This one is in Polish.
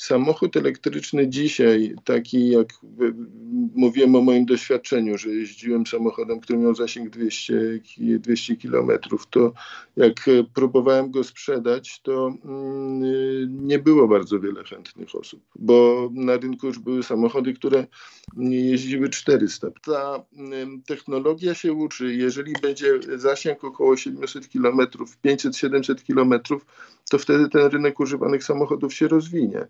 Samochód elektryczny dzisiaj, taki jak mówiłem o moim doświadczeniu, że jeździłem samochodem, który miał zasięg 200 km, to jak próbowałem go sprzedać, to nie było bardzo wiele chętnych osób, bo na rynku już były samochody, które jeździły 400. Ta technologia się uczy. Jeżeli będzie zasięg około 700 km, 500-700 km, to wtedy ten rynek używanych samochodów się rozwinie.